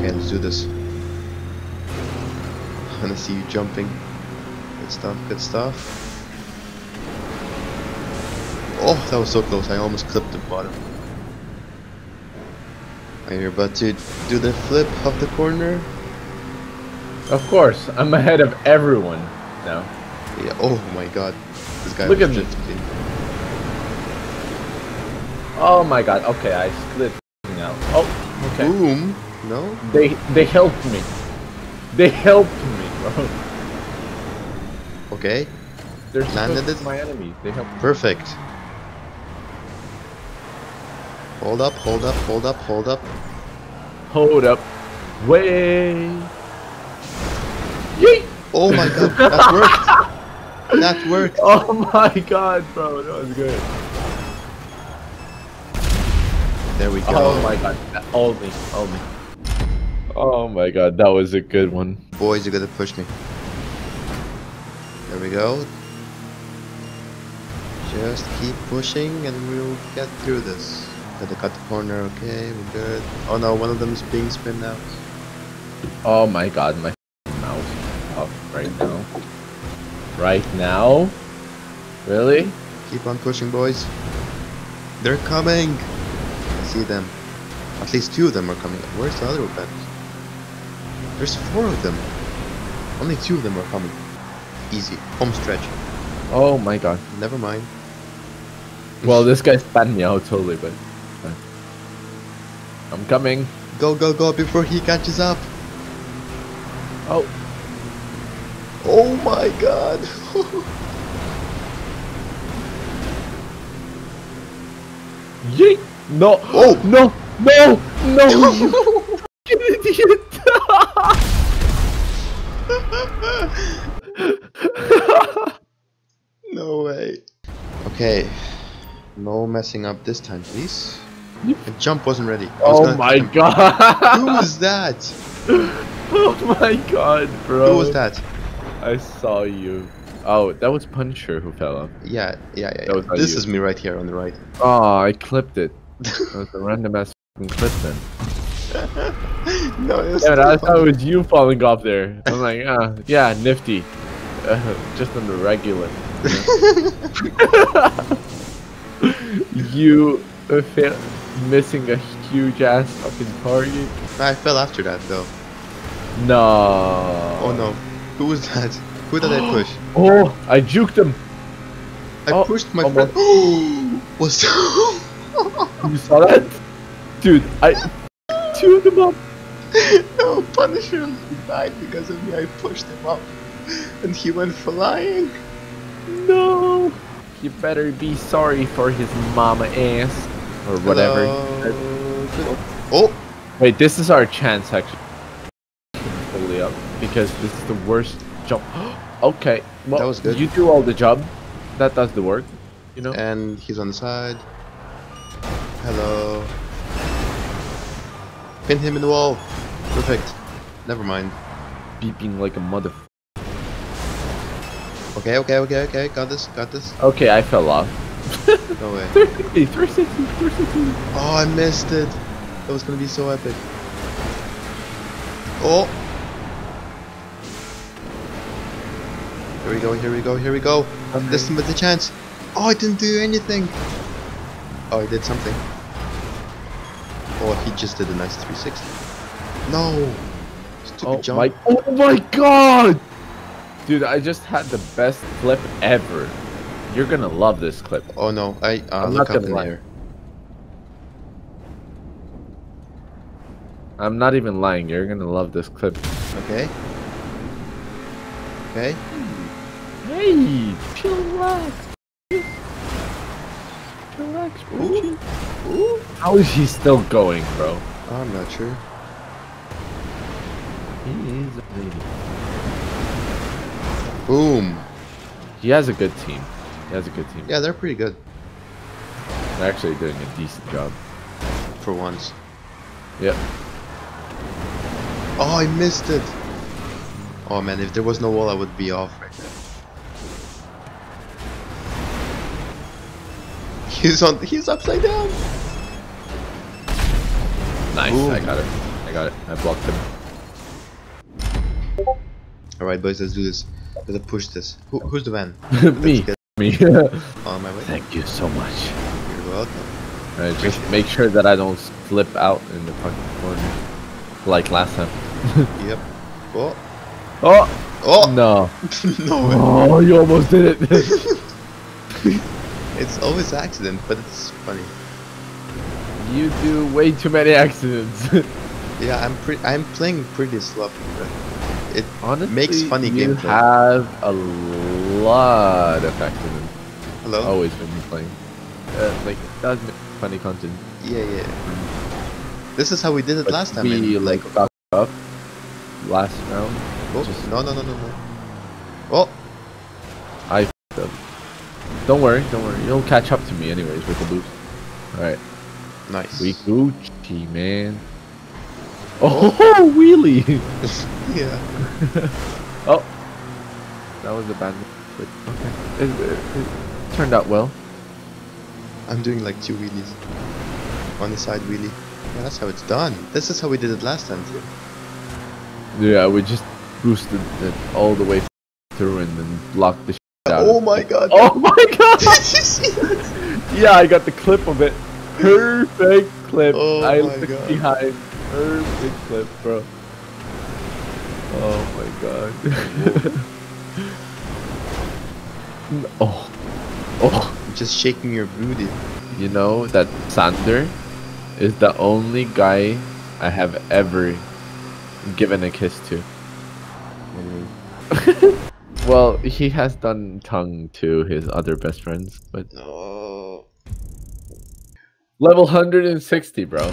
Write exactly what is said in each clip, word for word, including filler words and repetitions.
Okay, let's do this. I wanna see you jumping. Good stuff, good stuff. Oh, that was so close. I almost clipped the bottom. Are you about to do the flip off the corner? Of course. I'm ahead of everyone now. Yeah, oh my god. This guy Look at me. Oh my god. Okay, I split now. Oh, okay. Boom. No? They they helped me. They helped me, bro. Okay. They're landed it. My enemies. They helped me. Perfect. Hold up, hold up, hold up, hold up. Hold up. Way. Yeet! Oh my god, that worked! That worked! Oh my god, bro, that was good. There we go. Oh my god, hold me, hold me. Oh my god, that was a good one. Boys, you gotta push me. There we go. Just keep pushing and we'll get through this. Gotta cut the corner, okay, we're good. Oh no, one of them is being spun out. Oh my god, my right now. Right now? Really? Keep on pushing, boys. They're coming! I see them. At least two of them are coming. Where's the other one? There's four of them. Only two of them are coming. Easy. Home stretch. Oh my god. Never mind. Well, this guy spanned me out totally, but... I'm coming. Go, go, go before he catches up. Oh. Oh my god! Yeet! No! Oh! No! No! No! You fucking idiot! No way. Okay. No messing up this time, please. The jump wasn't ready. I was oh my god! Who was that? Oh my god, bro. Who was that? I saw you. Oh, that was Punisher who fell off. Yeah, yeah, yeah. yeah. This you. is me right here on the right. Oh, I clipped it. That was a random ass clip then. No, it was yeah, I thought it was you falling off there. I'm like, ah, uh, yeah, nifty. Uh, just on the regular. You know? You missing a huge ass fucking target. I fell after that though. No. Oh no. Who was that? Who did I push? Oh, I juked him. I oh, pushed my friend. What's that? You saw that? Dude, I tuned him up. No, Punisher died because of me. I pushed him up and he went flying. No. He better be sorry for his mama ass or whatever. Hello. Oh. Wait, this is our chance actually. Fully up. Because this is the worst jump. Okay, well, that was good. You do all the job. That does the work, you know. And he's on the side. Hello. Pin him in the wall. Perfect. Never mind. Beeping like a mother. Okay, okay, okay, okay. Got this. Got this. Okay, I fell off. No way. three sixty, three sixty, three sixty. Oh, I missed it. That was gonna be so epic. Oh. Here we go, here we go, here we go. Okay. This is the chance. Oh, I didn't do anything. Oh, I did something. Oh, he just did a nice three sixty. No. Stupid oh, jump. My, oh my god. Dude, I just had the best clip ever. You're gonna love this clip. Oh no, I uh, I'm look not up in the air. I'm not even lying. You're gonna love this clip. Okay. Okay. Hey, chillax. Chillax, ooh, ooh. How is he still going, bro? I'm not sure. He is a baby. Boom. He has a good team. He has a good team. Yeah, they're pretty good. They're actually doing a decent job. For once. Yep. Oh, I missed it. Oh man, if there was no wall, I would be off right now. He's on. He's upside down. Nice. Ooh. I got it. I I got it. I blocked him. Alright boys, let's do this. Let's push this. Who, who's the van? Me. Me. On my way. Thank you so much. You're welcome. Alright, just make sure that I don't flip out in the fucking corner. Like last time. Yep. Oh. Oh! Oh! No. No way. Oh, you almost did it. It's always an accident, but it's funny. You do way too many accidents. Yeah, I'm pretty. I'm playing pretty sloppy, but it honestly makes funny gameplay. You have a lot of accidents. Hello. Always when you're playing, uh, like that's funny content. Yeah, yeah. This is how we did it but last time. We in, like fucked up last round. Oh, just no, no, no, no, no. Oh, I fucked up. Don't worry, don't worry. You'll catch up to me anyways with the boost. Alright. Nice. We Gucci, man. Oh, oh. Wheelie! Yeah. Oh. That was a bad one. Okay. It, it, it turned out well. I'm doing like two wheelies. On the side wheelie. Yeah, that's how it's done. This is how we did it last time too. Yeah, we just boosted it all the way through and then blocked the shit. Oh my god! Oh my god! Did you see that? Yeah, I got the clip of it. Perfect clip. Oh I my looked god. Behind. Perfect clip, bro. Oh my god. Oh. Oh. I'm just shaking your booty. You know that Sander is the only guy I have ever given a kiss to. Anyway. Well, he has done tongue to his other best friends, but no. Level one hundred sixty, bro.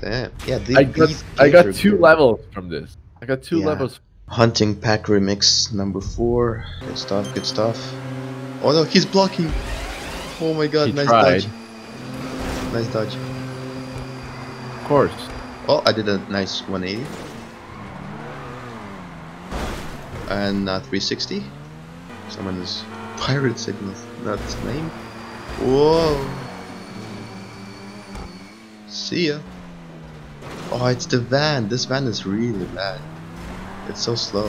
Damn. Yeah, these, I got these I got two good. levels from this. I got two yeah. levels. Hunting pack remix number four. Good stuff. Good stuff. Oh no, he's blocking. Oh my god, he nice tried. dodge. Nice dodge. Of course. Oh, I did a nice one eighty. And uh, three sixty. Someone is pirate signals, not his name. Whoa. See ya. Oh, it's the van. This van is really bad. It's so slow.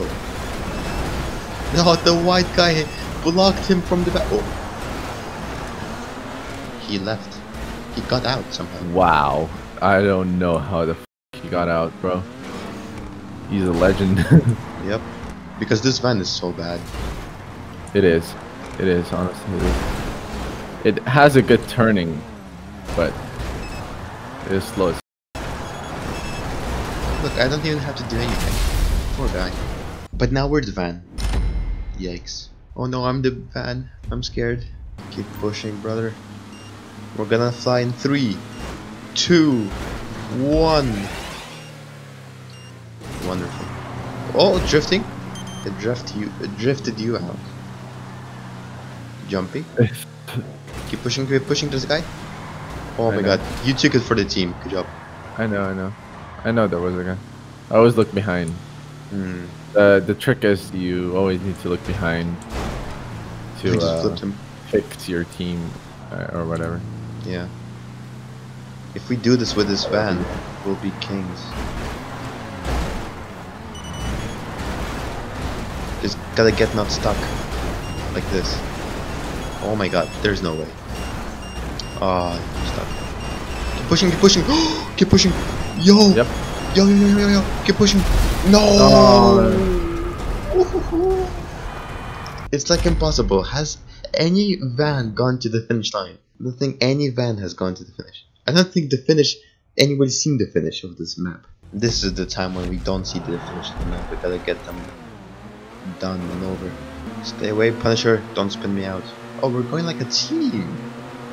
No, the white guy blocked him from the back. Oh. He left. He got out somehow. Wow. I don't know how the f he got out, bro. He's a legend. Yep. Because this van is so bad. It is. It is, honestly. It is. It has a good turning, but it is slow as Look, I don't even have to do anything. Poor guy. But now we're the van. Yikes. Oh no, I'm the van. I'm scared. Keep pushing, brother. We're gonna fly in three, two, one. Wonderful. Oh, drifting. It, drift you, it drifted you out. Jumpy. Keep pushing, keep pushing this guy. Oh I my know. god, you took it for the team. Good job. I know, I know. I know there was a guy. I always look behind. Mm. Uh, the trick is you always need to look behind to uh, fix your team uh, or whatever. Yeah. If we do this with this van, we'll be kings. Just gotta get not stuck like this. Oh my god, there's no way. Ah, oh, I'm stuck. Keep pushing, keep pushing. Keep pushing. Yo. Yep. Yo, yo, yo, yo, yo. Keep pushing. No. Oh. It's like impossible. Has any van gone to the finish line? I don't think any van has gone to the finish. I don't think the finish. Anybody's seen the finish of this map. This is the time when we don't see the finish of the map. We gotta get them done and over. Stay away, Punisher. Don't spin me out. Oh, we're going like a team.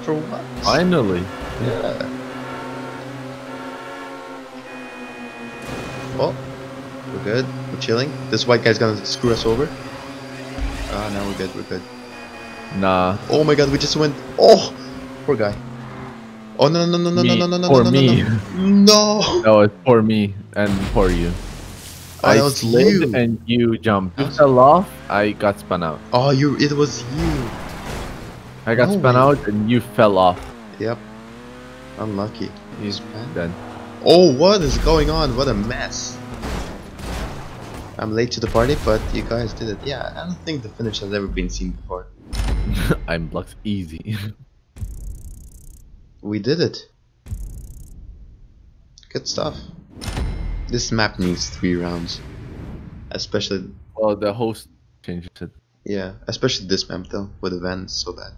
For what? Finally. Yeah. Oh, we're good. We're chilling. This white guy's gonna screw us over. Ah, oh, now we're good. We're good. Nah. Oh my god, we just went. Oh, poor guy. Oh no no no no me. no no no no no me. no no. No, it's for me and for you. Oh, I slid you. and you jumped. You fell off, I got spun out. Oh, you, it was you. I got oh, spun man. out and you fell off. Yep. Unlucky. He's dead. Oh, what is going on? What a mess. I'm late to the party, but you guys did it. Yeah, I don't think the finish has ever been seen before. I'm blocked easy. We did it. Good stuff. This map needs three rounds. Especially... Well, the host changes it. Yeah, especially this map though, with events so bad.